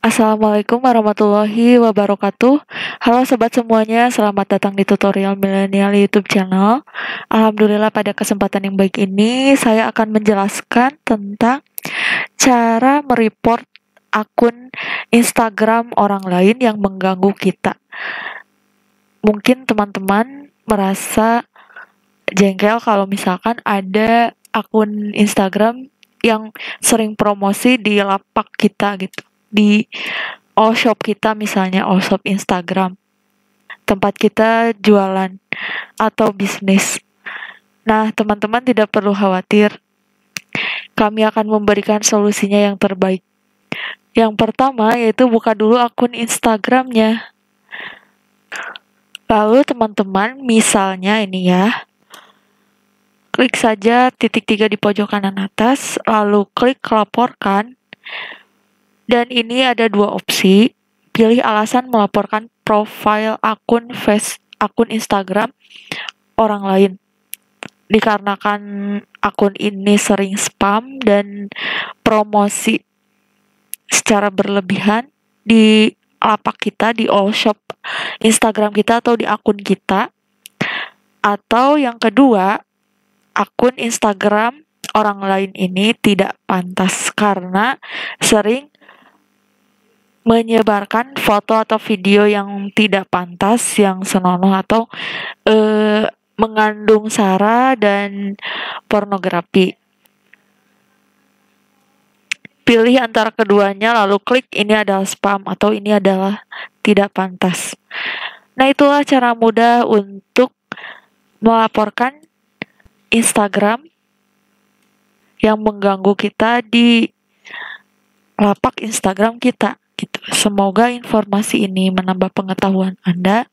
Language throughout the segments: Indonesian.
Assalamualaikum warahmatullahi wabarakatuh. Halo sobat semuanya, selamat datang di tutorial milenial YouTube channel. Alhamdulillah pada kesempatan yang baik ini saya akan menjelaskan tentang cara mereport akun Instagram orang lain yang mengganggu kita. Mungkin teman-teman merasa jengkel kalau misalkan ada akun Instagram yang sering promosi di lapak kita gitu, di all shop kita, misalnya all shop Instagram, tempat kita jualan atau bisnis. Nah, teman-teman tidak perlu khawatir, kami akan memberikan solusinya yang terbaik. Yang pertama yaitu buka dulu akun Instagramnya. Lalu teman-teman, misalnya ini ya, klik saja titik 3 di pojok kanan atas, lalu klik laporkan. Dan ini ada dua opsi, pilih alasan melaporkan profil akun Instagram orang lain. Dikarenakan akun ini sering spam dan promosi secara berlebihan di lapak kita, di all shop Instagram kita atau di akun kita. Atau yang kedua, akun Instagram orang lain ini tidak pantas karena sering menyebarkan foto atau video yang tidak pantas, yang senonoh atau mengandung sara dan pornografi. Pilih antara keduanya lalu klik ini adalah spam atau ini adalah tidak pantas. Nah, itulah cara mudah untuk melaporkan Instagram yang mengganggu kita di lapak Instagram kita. Semoga informasi ini menambah pengetahuan Anda.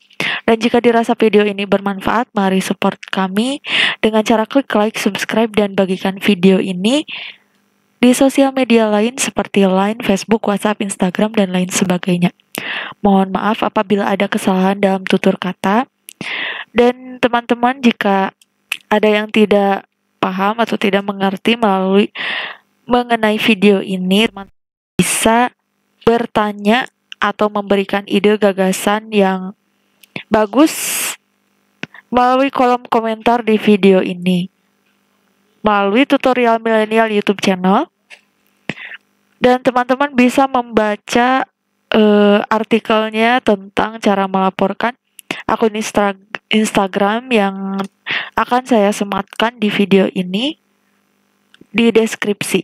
Dan jika dirasa video ini bermanfaat, mari support kami dengan cara klik like, subscribe, dan bagikan video ini di sosial media lain seperti Line, Facebook, WhatsApp, Instagram, dan lain sebagainya. Mohon maaf apabila ada kesalahan dalam tutur kata. Dan teman-teman, jika ada yang tidak paham atau tidak mengerti mengenai video ini, teman-teman bisa bertanya atau memberikan ide gagasan yang bagus melalui kolom komentar di video ini, melalui tutorial milenial YouTube channel. Dan teman-teman bisa membaca artikelnya tentang cara melaporkan akun Instagram yang akan saya sematkan di video ini di deskripsi.